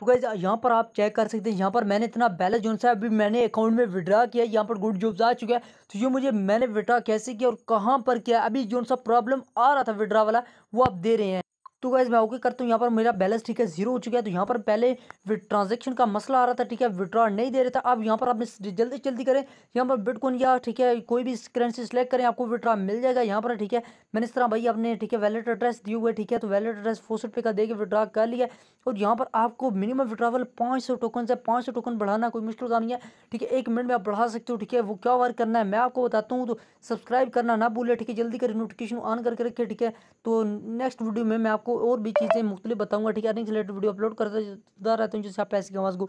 तो गाइस यहाँ पर आप चेक कर सकते हैं, यहाँ पर मैंने इतना बैलेंस जो है अभी मैंने अकाउंट में विड्रा किया, यहाँ पर गुड जॉब्स आ चुका है। तो ये मुझे मैंने विड्रा कैसे किया और कहाँ पर किया, अभी जो सा प्रॉब्लम आ रहा था विड्रा वाला वो आप दे रहे हैं। तो गाइस मैं ओके करता हूँ, यहाँ पर मेरा बैलेंस ठीक है जीरो हो चुका है। तो यहाँ पर पहले ट्रांजेक्शन का मसला आ रहा था, ठीक है, विड्रा नहीं दे रहा था। अब यहाँ पर आपने जल्दी जल्दी करें, यहाँ पर बिटकॉइन या ठीक है कोई भी करेंसी सेलेक्ट करें, आपको विड्रा मिल जाएगा यहाँ पर, ठीक है। मैंने इस तरह भाई आपने ठीक है वैलेट एड्रेस दिए हुए, ठीक है, तो वैलेट एड्रेस 400 रुपये का देकर विड्रा कर लिया। और यहाँ पर आपको मिनिमम विड्रावल 500 टोकन से 500 टोकन बढ़ाना कोई मुश्किल काम नहीं है, ठीक है, 1 मिनट में आप बढ़ा सकते हो, ठीक है। वो क्या वर्क करना है मैं आपको बताता हूँ, तो सब्सक्राइब करना ना भूलें, ठीक है, जल्दी करें, नोटिफिकेशन ऑन करके रखें, ठीक है। तो नेक्स्ट वीडियो में मैं आपको और भी चीज़ें मुख्तलिफ बताऊँगा, ठीक है, अर्निंग से रिलेटेड वीडियो अपलोड करता रहता हूँ जिससे आप पैसे कमा सको।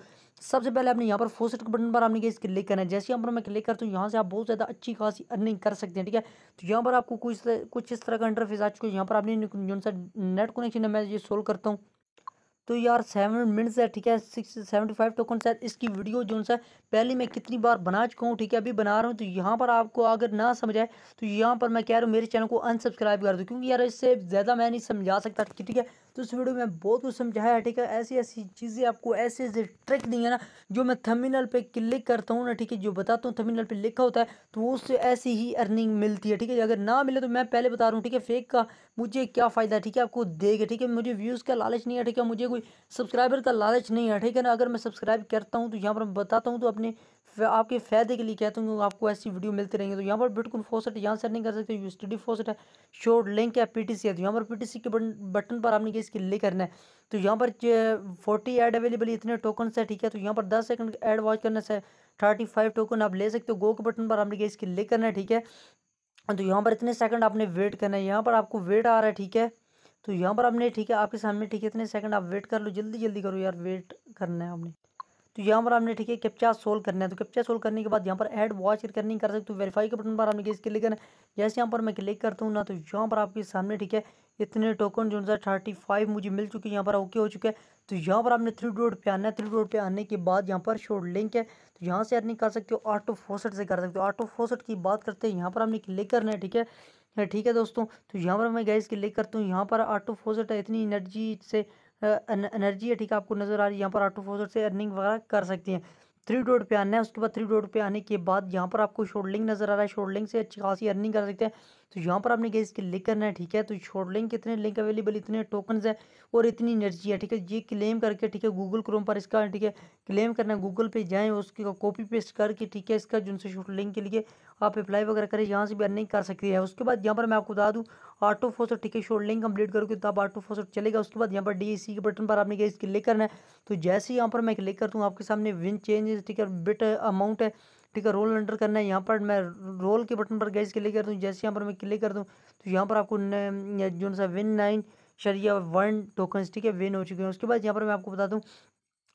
सबसे पहले आपने यहाँ पर फोसेट के बटन पर आपने इस क्लिक करना है। जैसे यहाँ पर मैं क्लिक करता हूँ, यहाँ से आप बहुत ज़्यादा अच्छी खासी अर्निंग कर सकते हैं, ठीक है। तो यहाँ पर आपको कुछ इस तरह का इंटरफेस आ चुका है। यहाँ पर आपने जो सा नेट कनेक्शन है मैं ये सोल्व करता हूँ। तो यार 7 मिनट्स है, ठीक है, 675 टोकन शायद। इसकी वीडियो जो है पहले मैं कितनी बार बना चुका हूँ, ठीक है, अभी बना रहा हूँ। तो यहाँ पर आपको अगर ना समझ आए तो यहाँ पर मैं कह रहा हूँ मेरे चैनल को अनसब्सक्राइब कर दो, क्योंकि यार इससे ज़्यादा मैं नहीं समझा सकता, ठीक है। तो इस वीडियो में बहुत कुछ समझाया है, ठीक है, ऐसी ऐसी चीज़ें आपको ऐसे ऐसे ट्रिक दी है ना, जो मैं थंबनेल पे क्लिक करता हूँ ना, ठीक है, जो बताता हूँ थंबनेल पे लिखा होता है, तो उससे ऐसी ही अर्निंग मिलती है, ठीक है। अगर ना मिले तो मैं पहले बता रहा हूँ, ठीक है, फेक का मुझे क्या फ़ायदा है, ठीक है, आपको देगा, ठीक है। मुझे व्यूज़ का लालच नहीं है, ठीक है, मुझे कोई सब्सक्राइबर का लालच नहीं है, ठीक है ना। अगर मैं सब्सक्राइब करता हूँ तो यहाँ पर मैं बताता हूँ, तो अपने आपके फ़ायदे के लिए कहता हूँ, आपको ऐसी वीडियो मिलती रहेंगे। तो यहाँ पर बिटकॉइन फोसेट यहाँ से नहीं कर सकते, यूएसडी फोसेट है, शॉर्ट लिंक है, पीटीसी है। तो यहाँ पर पीटीसी के बटन पर आपने इसके लिए करना है। तो यहाँ पर 40 ऐड अवेलेबल इतने टोकन है, ठीक है। तो यहाँ पर 10 सेकंड ऐड वॉच करने से 35 टोकन आप ले सकते हो। गो के बटन पर आपने इसके लिए करना है, ठीक है। तो यहाँ पर इतने सेकंड आपने वेट करना है, यहाँ पर आपको वेट आ रहा है, ठीक है। तो यहाँ पर आपने ठीक है आपके सामने, ठीक है, इतने सेकंड आप वेट कर लो, जल्दी जल्दी करो यार, वेट करना है आपने। तो यहाँ पर आपने ठीक है कैप्चा सोल्व करना है। तो कैप्चा सोल्व करने के बाद यहाँ पर ऐड वॉच करनी कर सकते हो। वेरीफाई के बटन पर आपने इसके लिए करना है। जैसे यहाँ पर मैं क्लिक करता हूँ ना, तो यहाँ पर आपके सामने ठीक है इतने टोकन जो 35 मुझे मिल चुके हैं, यहाँ पर ओके हो चुके हैं। तो यहाँ पर आपने 3 डॉट पे आना है। 3 डॉट पे आने के बाद यहाँ पर शॉर्ट लिंक है, तो यहाँ से अर्निंग कर सकते हो, ऑटो फोसेट से कर सकते हो। ऑटो फोसेट की बात करते हैं, यहाँ पर आपने क्लिक करना है, ठीक है, ठीक है दोस्तों। तो यहाँ पर मैं गैस क्लिक करता हूँ, यहाँ पर ऑटो फोसेट है, इतनी एनर्जी से एनर्जी है, ठीक है, आपको नज़र आ रही है। यहाँ पर ऑटो फोसेट से अर्निंग वगैरह कर सकती हैं। 3 डॉट पे आना है, उसके बाद 3 डॉट पे आने के बाद यहाँ पर आपको शॉर्ट लिंक नज़र आ रहा है, शॉर्ट लिंक से अच्छी खासी अर्निंग कर सकते हैं। तो यहाँ पर आपने गैस क्लिक करना है, ठीक है। तो शॉर्ट लिंक इतने लिंक अवेलेबल, इतने टोकन्स हैं और इतनी एनर्जी है, ठीक है, ये क्लेम करके, ठीक है, गूगल क्रोम पर इसका, ठीक है, क्लेम करना है। गूगल पे जाएँ, उसके कॉपी पेस्ट करके, ठीक है, इसका जो उनसे शॉर्ट लिंक के लिए आप अप्लाई वगैरह करें, यहाँ से भी अर्निंग कर सकती है। उसके बाद यहाँ पर मैं आपको बता दूँ ऑटो फोसेट, ठीक है, शॉर्ट लिंक कंप्लीट करोगे तब ऑटो फोसेट चलेगा। उसके बाद यहाँ पर डीएसी के बटन पर आपने गैस क्लिक करना है। तो जैसे ही यहाँ पर मैं क्लिक करता हूँ, आपके सामने विन चेंज, ठीक है, बिट अमाउंट है, ठीक है, रोल अंडर करना है। यहाँ पर मैं रोल के बटन पर गैस क्लिक करता हूँ। जैसे यहाँ पर मैं क्लिक करता हूँ तो यहाँ पर आपको जो सा विन 9.1 टोकन, ठीक है, विन हो चुके हैं। उसके बाद यहाँ पर मैं आपको बता दूँ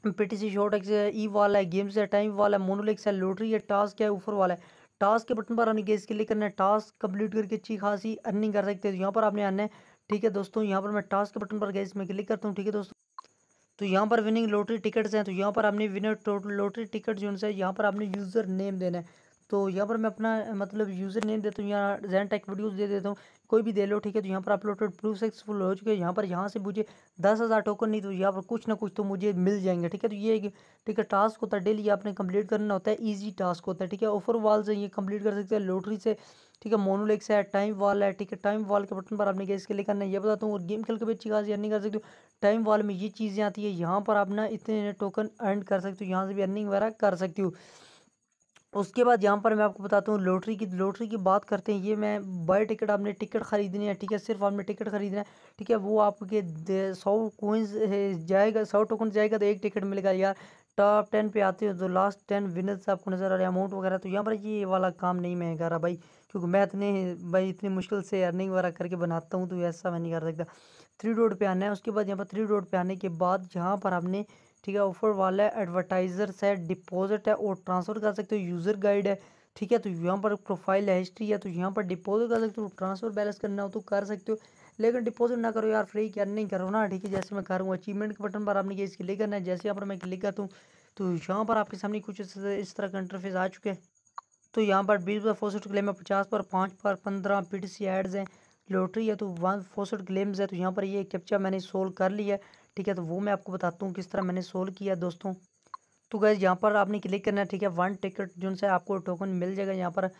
पीटीसी शॉर्ट एक्स है, ई वाला है, गेम्स है, टाइम वाला है, मोनोलिक्स है, लॉटरी है, टास्क है, ऊपर वाला है। टास्क के बटन पर आपने गैस क्लिक करना है, टास्क कंप्लीट करके अच्छी खासी अर्निंग कर सकते हैं। तो यहाँ पर आपने आना है, ठीक है दोस्तों। यहाँ पर मैं टास्क के बटन पर गैस में क्लिक करता हूँ, ठीक है दोस्तों। तो यहाँ पर विनिंग लॉटरी टिकट्स हैं, तो यहाँ पर आपने विनर टोटल लॉटरी टिकट जो है यहाँ पर आपने यूज़र नेम देना है। तो यहाँ पर मैं अपना मतलब यूज़र नेम देता हूँ, यहाँ ज़ैन टेक वीडियोज़ दे देता हूँ, कोई भी दे लो, ठीक है। तो यहाँ पर अपलोडेड प्रूफ सक्सेसफुल हो चुके हैं। यहाँ पर यहाँ से मुझे 10,000 टोकन नहीं, तो यहाँ पर कुछ ना कुछ तो मुझे मिल जाएंगे, ठीक है। तो ये एक, ठीक है, टास्क होता है, डेली आपने कंप्लीट करना होता है, इजी टास्क होता है, ठीक है। ऑफर वाल से ये कंप्लीट कर सकते हैं, लॉटरी से, ठीक है, मोनोलिक्स है, टाइम वाल है, ठीक है, टाइम वाल के बटन पर आपने गैस के लिए करना है, ये बताता हूँ। और गेम खेल के भी अच्छी खासी अर्निंग कर सकते हो। टाइम वाल में ये चीज़ें आती है, यहाँ पर आप ना इतने टोकन अर्न कर सकते हो, यहाँ से भी अर्निंग वगैरह कर सकती हो। उसके बाद यहाँ पर मैं आपको बताता हूँ लॉटरी की बात करते हैं। ये मैं बाय टिकट, आपने टिकट खरीदनी है, ठीक है, सिर्फ आपने टिकट खरीदना है, ठीक है। वो आपके 100 कोइंस जाएगा, 100 टोकन जाएगा तो 1 टिकट मिलेगा। यार टॉप 10 पे आते हो तो लास्ट 10 विनर्स आपको नज़र आ रहे हैं, अमाउंट वगैरह। तो यहाँ पर ये वाला काम नहीं मैं कर रहा भाई, क्योंकि मैं इतनी मुश्किल से अर्निंग वगैरह करके बनाता हूँ, तो ऐसा मैं नहीं कर सकता। 3 डॉट पे आना है, उसके बाद यहाँ पर 3 डॉट पे आने के बाद यहाँ पर आपने, ठीक है, ऑफर वाला है, एडवर्टाइजर्स है, डिपॉजिट है और ट्रांसफ़र कर सकते हो, यूज़र गाइड है, ठीक है। तो यहाँ पर प्रोफाइल है, हिस्ट्री है, तो यहाँ पर डिपॉजिट कर सकते हो, ट्रांसफ़र बैलेंस करना हो तो कर सकते हो, लेकिन डिपॉजिट ना करो यार, फ्री क्या नहीं करो ना, ठीक है, जैसे मैं करूँगा। अचीवमेंट के बटन पर आपने ये क्लिक करना है। जैसे यहाँ पर मैं क्लिक करता हूँ तो यहाँ पर आपके सामने कुछ इस तरह का इंटरफेस आ चुके हैं। तो यहाँ पर 20 फोसेट क्लेम है, 50 पर 5 पर 15 पीटीसी एड्स हैं, लॉटरी है, तो 1 फोसेट क्लेम्स है। तो यहाँ पर ये कैप्चा मैंने सोल्व कर लिया है, ठीक है, तो वो मैं आपको बताता हूँ किस तरह मैंने सोल्व किया दोस्तों। तो गाइस यहाँ पर आपने क्लिक करना है, ठीक है, वन टिकट जो है आपको टोकन मिल जाएगा, यहाँ पर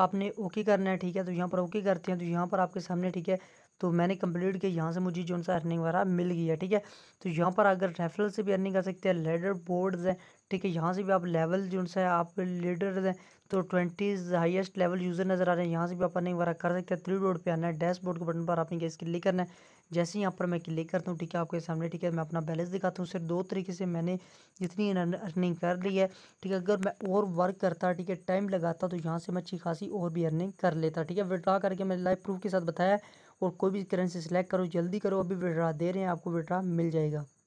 आपने ओके करना है, ठीक है। तो यहाँ पर ओके करते हैं तो यहाँ पर आपके सामने, ठीक है, तो मैंने कंप्लीट किया, यहाँ से मुझे जो सा अर्निंग वगैरह मिल गई है, ठीक है। तो यहाँ पर अगर रेफरल से भी अर्निंग कर सकते हैं, लेडर बोर्ड्स हैं, ठीक है, यहाँ से भी आप लेवल जो सा है आप लीडर्स हैं, तो 20 हाईएस्ट लेवल यूज़र नज़र आ रहे हैं, यहाँ से भी आप अर्निंग वगैरह कर सकते हैं। 3 डॉट पे आना है, डैशबोर्ड के बटन पर आपने इसके क्लिक करना है। जैसे ही यहाँ पर मैं क्लिक करता हूँ, ठीक है, आपके सामने, ठीक है, मैं अपना बैलेंस दिखाता हूँ। सिर्फ 2 तरीके से मैंने जितनी अर्निंग कर ली है, ठीक है। अगर मैं और वर्क करता, ठीक है, टाइम लगाता, तो यहाँ से मैं अच्छी खासी और भी अर्निंग कर लेता, ठीक है। विड्रा करके मैंने लाइव प्रूफ के साथ बताया, और कोई भी करेंसी सेलेक्ट करो, जल्दी करो, अभी विड्रा दे रहे हैं, आपको विड्रा मिल जाएगा।